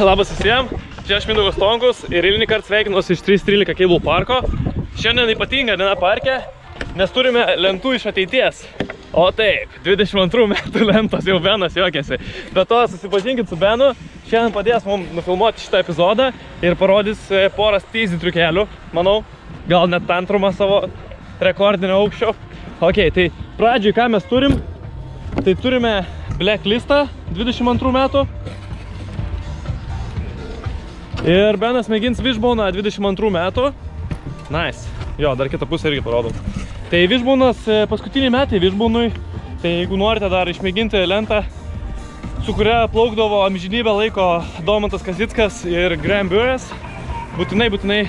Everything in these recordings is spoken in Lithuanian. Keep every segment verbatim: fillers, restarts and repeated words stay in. Labas visiems, čia aš Mindaugas Stonkus ir eilinį kartą sveikinuosi iš trys trylika cable parko. Šiandien ypatinga diena parke, nes turime lentų iš ateities. O taip, dvidešimt antrų metų lentos, jau Benas juokiasi. Be to, susipažinkit su Benu, šiandien padės mums nufilmuoti šitą epizodą ir parodys porą teisy triukelių, manau, gal net tantrumą savo rekordinio aukščio. Ok, tai pradžiai ką mes turim, tai turime blacklistą dvidešimt antrų metų. Ir Benas mėgins Wishbone dvidešimt antrų metų. Nice. Jo, dar kitą pusę irgi parodau. Tai Wishbone'as paskutiniai metai Wishbone'ui. Tai jeigu norite dar išmėginti lentą, su kuria plaukdavo amžinybę laiko Domantas Kazickas ir Graham Bures, būtinai, būtinai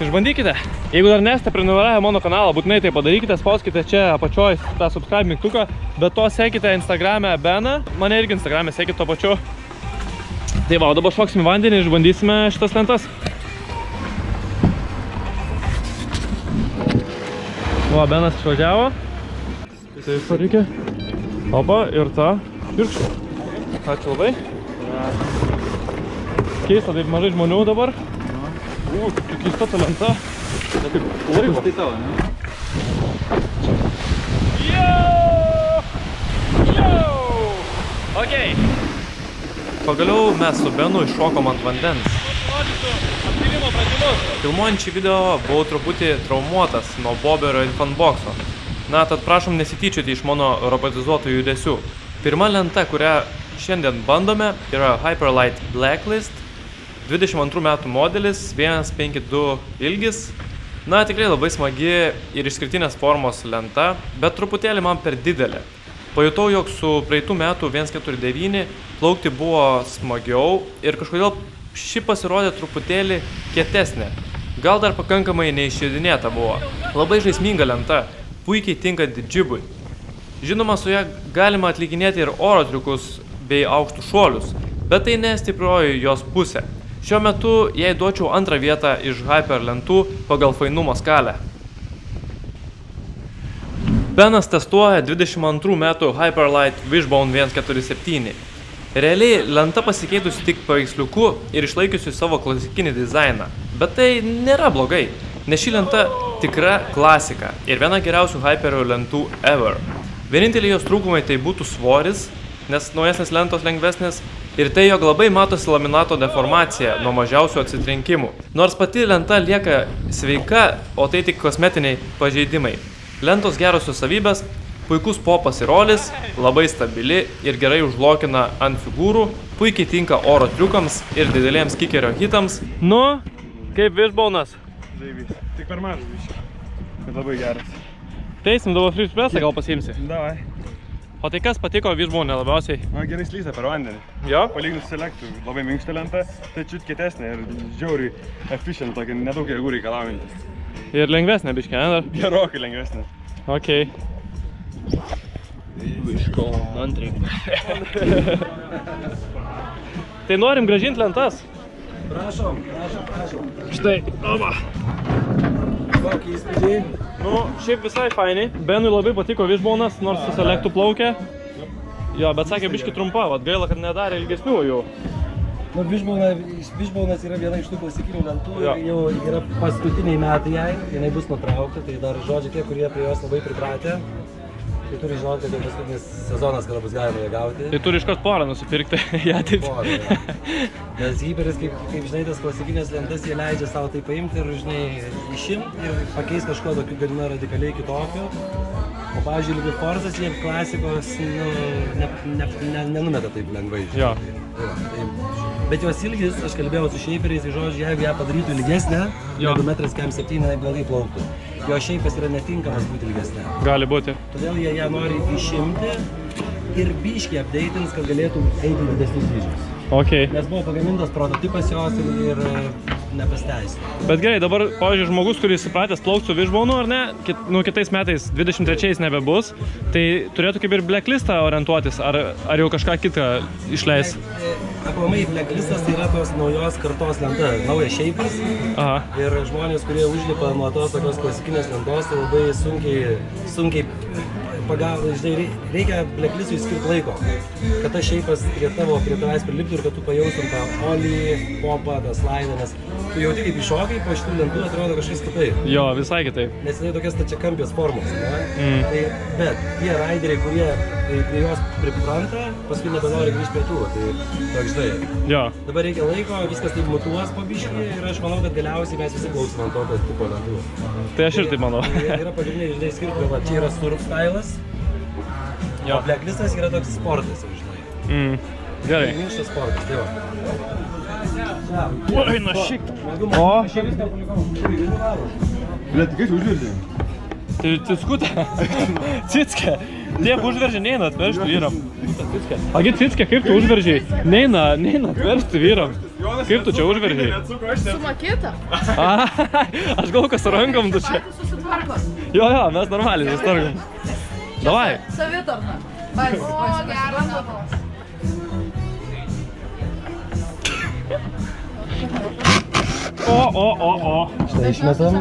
išbandykite. Jeigu dar nesate prenumeravę mano kanalą, būtinai tai padarykite, spauskite čia apačioj tą subscribe mygtuką, bet to sekite Instagram'e Beną, mane irgi Instagram'e sekite to pačiu. Tai va, dabar šoksime vandenį ir išbandysime šitas lentas. Va, Benas išvažiavo. Taip, ko reikia. Opa, ir ta. Pirkščiu. Ačiū labai. Keista, taip mažai žmonių dabar. U, kaip keista ta lenta. Ne kaip laiko. Tai tavo, ne? Jau! Jau! Okei. Pagaliau mes su Benu iššokom ant vandens. Filmuojant šį video buvau truputį traumuotas nuo boberio ir fanboxo. Na, tad prašom nesityčioti iš mano robotizuotų judesių. Pirma lenta, kurią šiandien bandome, yra Hyperlite Blacklist. dvidešimt antrų metų modelis, vienas penki du ilgis. Na, tikrai labai smagi ir išskirtinės formos lenta, bet truputėlį man per didelė. Pajutau, jog su praeitų metų vienas keturi devyni plaukti buvo smagiau ir kažkodėl ši pasirodė truputėlį kietesnė. Gal dar pakankamai neišjudinėta buvo. Labai žaisminga lenta, puikiai tinka džibui. Žinoma, su ja galima atlikinėti ir oro triukus bei aukštus šuolius, bet tai nestiprioji jos pusė. Šiuo metu jai duočiau antrą vietą iš Hyper lentų pagal fainumo skalę. Benas testuoja dvidešimt antrų metų Hyperlite Wishbone vienas keturi septyni. Realiai lenta pasikeitusi tik paveiksliuku ir išlaikiusi savo klasikinį dizainą. Bet tai nėra blogai, nes ši lenta tikra klasika ir viena geriausių Hyperio lentų ever. Vieninteliai jos trūkumai tai būtų svoris, nes naujesnės lentos lengvesnės, ir tai, jog labai matosi laminato deformacija nuo mažiausių atsitrenkimų. Nors pati lenta lieka sveika, o tai tik kosmetiniai pažeidimai. Lentos gerosios savybės, puikus popas ir rolis, labai stabili ir gerai užlokina ant figūrų, puikiai tinka oro triukams ir dideliems kikerio hitams. Nu, kaip Wishbone'as? Žaibys, tik per mažas biškį, bet labai geras. Teisim, dabar free pressą gal pasiimsi? Davai. O tai kas patiko Wishbone'e labiausiai? Man gerai slysta per vandenį. Jo? Palyginus Select'u, labai minkšta lenta, tai čiut kietesnė ir žiauriai efficient, tokia nedaug jėgų reikalaujantys. Ir lengvesnė biškė, ne dar? Gerokai lengvesnė. Okei. Wishbone antrį. Tai norim grąžinti lentas. Prašom, prašom, prašom. Štai, oba. Kokį įspūdį? Nu, šiaip visai fainai. Benui labai patiko Wishbone'as, nors su Select'u plaukė. Jo, bet sakė biškį trumpa, vat gaila, kad nedarė ilgesnių jau. Nu, Wishbone'as yra viena iš tų klasikinių lentų ir jau yra paskutiniai metai jai, jinai bus nutraukta, tai dar žodžiai tie, kurie prie jos labai pripratė, tai turi žinoti, kad jau paskutinis sezonas, kada bus galima ją gauti. Tai turi iškart porą nusipirkti į ateitį. Porą, jo. Nes Hyperis, kaip žinai, tas klasikinės lentas, jie leidžia savo tai paimti ir, žinai, išimti ir pakeis kažko tokiu galima radikaliai kitokiu. O, pavyzdžiui, Liquid Force'as, jie klasikos nenumeta taip lengvai. Jo. Bet jos ilgis, aš kalbėjau su šeiperiais, į žodžiu, jeigu ją padarytų ilgesnę, du metrai septyni, jinai blogai plauktų. Jo šeipas yra netinkamas būti ilgesnė. Gali būti. Todėl jie ją nori išimti ir biškiai apdeitins, kad galėtų eiti didesnius dydžius. Okei. Nes buvo pagamintas prototipas jos ir nepasteisino. Bet gerai, dabar, pavyzdžiui, žmogus, kuris įpratęs plaukti su Wishbone'u, ar ne, nu kitais metais, dvidešimt trečiais nebebus, tai turėtų kaip ir blacklistą orientuotis, ar jau kažką kitą išleis? Aplamai, Blacklistas tai yra tos naujos kartos lenta, naujas šeipas. Ir žmonės, kurie užlipa nuo tos tokios klasikinės lentos, labai sunkiai pagavo, žinai, reikia Blacklistui skirti laiko, kad tas šeipas prie tavo, prie tavęs priliptų ir kad tu pajaustum tą olį, popą, tą slaidą, nes tu jauti kaip iššokai, po šitų lentų atrodo kažkas kitaip. Jo, visai kitaip. Nes jinai tokia stačiakampės formos, ne? Mm. Tai, bet tie raideriai, kurie tai, prie jos pripranta, paskui nebenori grįžti prie tų, tai toks, žinai. Jo. Dabar reikia laiko, viskas taip mutuos po biškį ir aš manau, kad galiausiai mes visi klausim ant to, kad tipo lentų. Tai aš ir taip manau. Yra pagrindiniai, žinai, skirti, va, čia yra surf stylas, o Blacklistas yra toks sportas, jau žinai. Mm. Gerai. Minkštas sportas, tai va. Uai, na šiek. O? Aš čia viską palikau. Blet, kai čia užvirdė? Tai cickutą. Cickę. Tiek užveržė, neina atveržti vyram. Agi, Cickę, kaip tu užveržiai? Neina, neina atveržti vyram. Kaip tu čia užveržiai? Sumakėta. Aš galvoju, kas rankom tu čia. Jo, jo, mes normaliai susitvarkom. Davai. Savitarna. O, geras nabalas. O, o, o, o. Štai išmetam.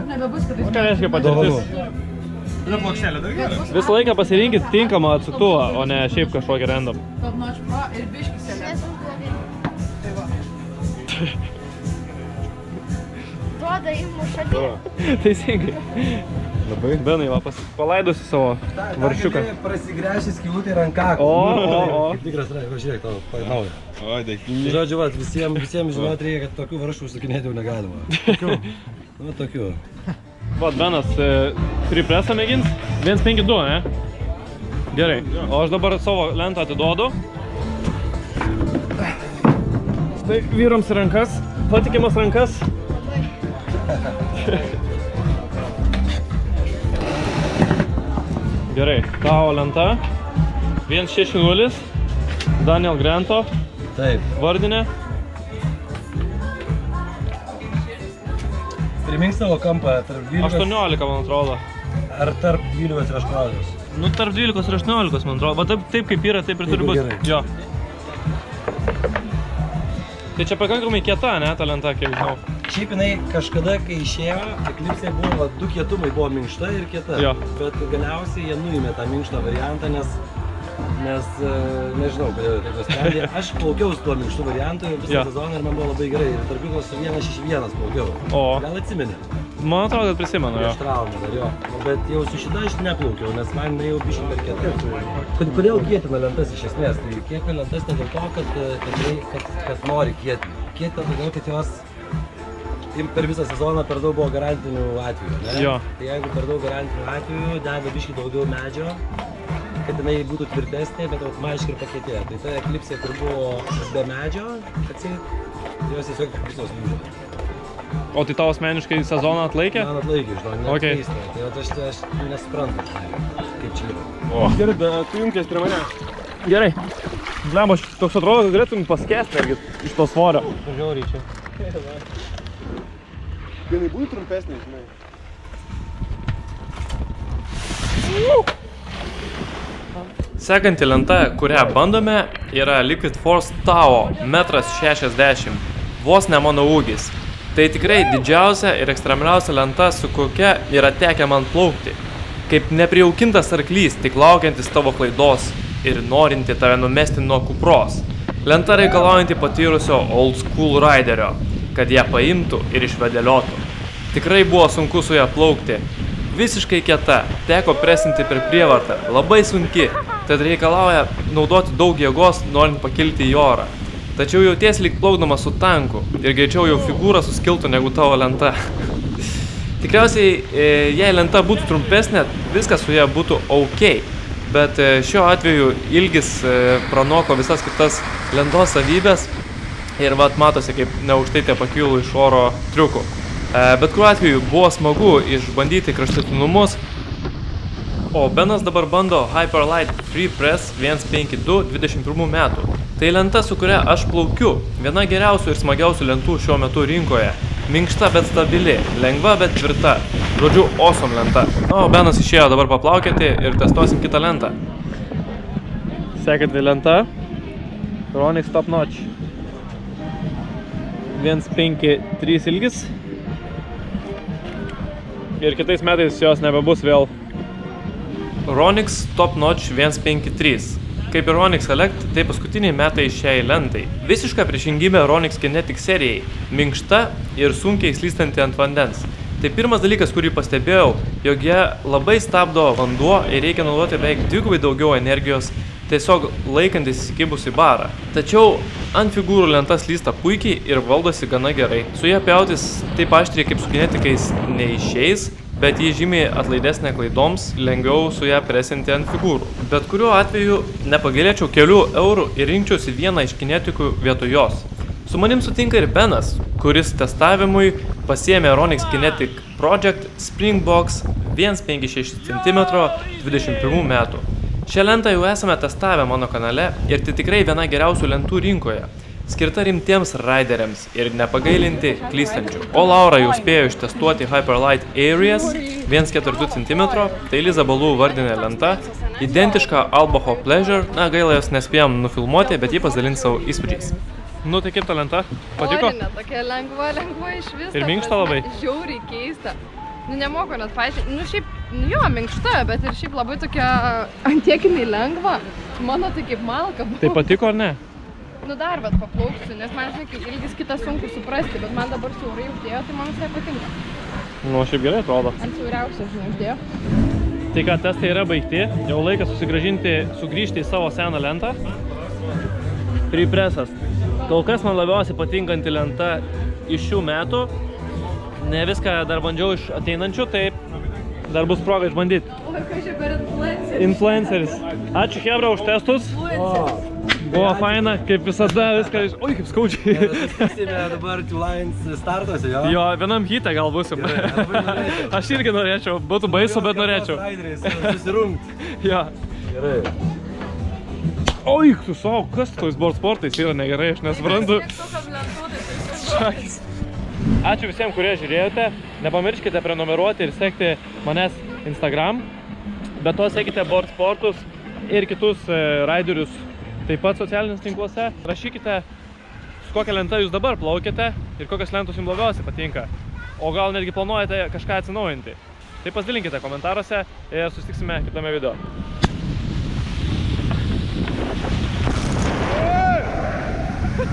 Ką reiškia patirtis? Visą laiką pasirinkit tinkamą atsituvą, o ne šiaip kažkokį random. Ir biškį selekti. Duoda įmušą dėlį. Teisingai. Labai. Benai, va, palaidusi savo varšiuką. Prasigręšęs skylutį rankakų. O, o, o. Kaip tikras rankakų, žiūrėk, tau painauja. O, dėkingi. Žodžiu, va, visiems žinot reikia, kad tokių varšų užsakinėti jau negalima. Tokių? Nu, tokių. Vat, Benas, tripresą mėgins, vienas penki du, ne? Gerai, o aš dabar savo lentą atiduodu. Štai vyrams rankas, patikimas rankas. Gerai, tavo lenta, vienas šeši nulis, Daniel Grento, vardinė. Priminks savo kampą tarp dvylikos... aštuoniolika, man atrodo. Ar tarp dvylikos ir aštuoniolikos? Nu, tarp dvylikos ir aštuoniolikos, man atrodo. Va taip kaip yra, taip ir turi būti. Jo. Tai čia pakankamai kieta, ne, ta lenta, kiek žinau. Šiaip jinai kažkada, kai išėjo, Eclipse buvo du kietumai, buvo minkšta ir kieta. Jo. Bet galiausiai jie nuimė tą minkštą variantą, nes... nes nežinau, kodėl taip nusprendė. Aš plaukiau su tuo minkštų variantu visą sezoną ir man buvo labai gerai. Ir tarp jų su vienas šeši vienas plaukiau. Gal atsimeni? Man atrodo, kad prisimenu, jo. Iš traumų dar, jo. Bet jau su šita aš neplaukiau, nes man jau biškai per kietą. Kodėl kietina lentas iš esmės? Tai kietina lentas ne dėl to, kad nori kietinti. Kietina todėl, kad jos per visą sezoną per daug buvo garantinių atvejų. Tai jeigu per daug garantinių atvejų, dega biškai daugiau medžio, kad jinai būtų tvirtesnė, bet automatiškai ir pakeitė. Tai ta Eclipse, kur buvo be medžio, jos tiesiog visos lūžė. O tai tau asmeniškai sezoną atlaikė? Man atlaikė, žinau, nekeista. Tai aš nesuprantu, kaip čia yra. Gerai, bet tu jungties prie manęs. Gerai. Blem, aš toks atrodo, kad galėtum paskęsti iš to svorio. Žiauriai čia. Vienai būtų trumpesnė, žinai. Uuuu! Sekanti lenta, kurią bandome, yra Liquid Force Tao vienas šešiasdešimt, vos ne mano ūgis. Tai tikrai didžiausia ir ekstremaliausia lenta, su kokia yra tekę man plaukti. Kaip neprijaukintas arklys, tik laukiantis tavo klaidos ir norinti tave numesti nuo kupros. Lenta reikalaujanti patyrusio old school riderio, kad ją paimtų ir išvedeliotų. Tikrai buvo sunku su ją plaukti. Visiškai kieta, teko presinti per prievartą, labai sunki, tad reikalauja naudoti daug jėgos, norint pakilti į orą. Tačiau jauties lyg plaukdamas su tanku ir greičiau jau figūra suskiltų negu tavo lenta. Tikriausiai, jei lenta būtų trumpesnė, viskas su ja būtų ok, bet šiuo atveju ilgis pranoko visas kitas lentos savybės ir vat matosi, kaip neužtaitė pakilo iš oro triukų. Bet kuriuo atveju buvo smagu išbandyti kraštutinumus. O Benas dabar bando Hyperlite Free Ride vienas penki du dvidešimt pirmų metų. Tai lenta, su kuria aš plaukiu. Viena geriausių ir smagiausių lentų šiuo metu rinkoje. Minkšta, bet stabili. Lengva, bet tvirta. Žodžiu, awesome lenta. O Benas išėjo dabar paplaukėti ir testuosim kitą lentą. Sekanti lenta. Ronix Top Notch. vienas penki trys ilgis. Ir kitais metais jos nebebus vėl. Ronix Top Notch vienas penki trys. Kaip ir Ronix Select, tai paskutiniai metai šiai lentai. Visiška priešingybė Ronix Kinetic serijai, minkšta ir sunkiai slystanti ant vandens. Tai pirmas dalykas, kurį pastebėjau, jog jie labai stabdo vanduo ir reikia naudoti beveik dvigubai daugiau energijos, tiesiog laikantis įsikibus į barą. Tačiau ant figūrų lentas lysta puikiai ir valdosi gana gerai. Su jie pjautis taip aštriai kaip su kinetikais neišeis, bet jie žymiai atlaidesnė klaidoms, lengviau su ją presinti ant figūrų. Bet kuriuo atveju nepagailėčiau kelių eurų ir rinkčiausi vieną iš kinetikų vietoj jos. Su manim sutinka ir Benas, kuris testavimui pasiėmė Ronix Kinetic Project Springbox vienas penki šeši centimetrai dvidešimt pirmų metų. Šią lentą jau esame testavę mano kanale ir tai tikrai viena geriausių lentų rinkoje, skirta rimtiems raideriams ir nepagailinti klystančių. O Laura jau spėjo ištestuoti Hyperlite Areas vienas keturi centimetrai, tai Liz Bailey vardinė lenta, identiška Albee's Pleasure, na gaila jos nespėjom nufilmuoti, bet ji pasidalins savo įspūdžiais. Nu, tai kaip ta lenta? Patiko? Orinė, tokia lengva, lengva iš vis. Ir minkšta labai? Žiauriai keista. Nu, nemoku net paaiškinti. Nu, šiaip, nu jo, minkšta, bet ir šiaip labai tokia antiekiniai lengva. Mano tai kaip malka buvo. Tai patiko ar ne? Nu, dar vat paplauksiu, nes man šiek tiek ilgis kitą sunku suprasti, bet man dabar siaurai uždėjo, tai man visai patinka. Nu, šiaip gerai atrodo. Ant siauriausia, žinai, uždėjo. Tai ką, testai yra baigti. Jau laikas susigražinti, sugrįžti į savo seną lentą. Pripresas. Kol kas man labiausiai patinkanti lenta iš šių metų. Ne viską dar bandžiau iš ateinančių, taip dar bus proga išbandyti. Oi, kažkaip ir influenceris. Influenceris. Ačiū, Hebra, už testus. Buvo faina, kaip visada viską iš... Oi, kaip skaudžiai. Visime dabar T-Lines startuose, jo? Jo, vienam hitą gal busim. Aš irgi norėčiau. Būtų baisu, bet norėčiau. Susirungti. Jo. Gerai. Oi, tu savo, kas tais boardsportais yra negerai, aš nesuprantu. Ačiū visiems, kurie žiūrėjote. Nepamirškite prenumeruoti ir sekti manęs Instagram. Bet to sekite boardsportus ir kitus raiderius taip pat socialiniuose tinkluose. Rašykite, su kokia lenta jūs dabar plaukite ir kokios lentos jums labiausiai patinka. O gal netgi planuojate kažką atsinaujinti. Tai pasidalinkite komentaruose ir susitiksime kitame video. Wait,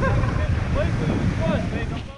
wait, wait, wait.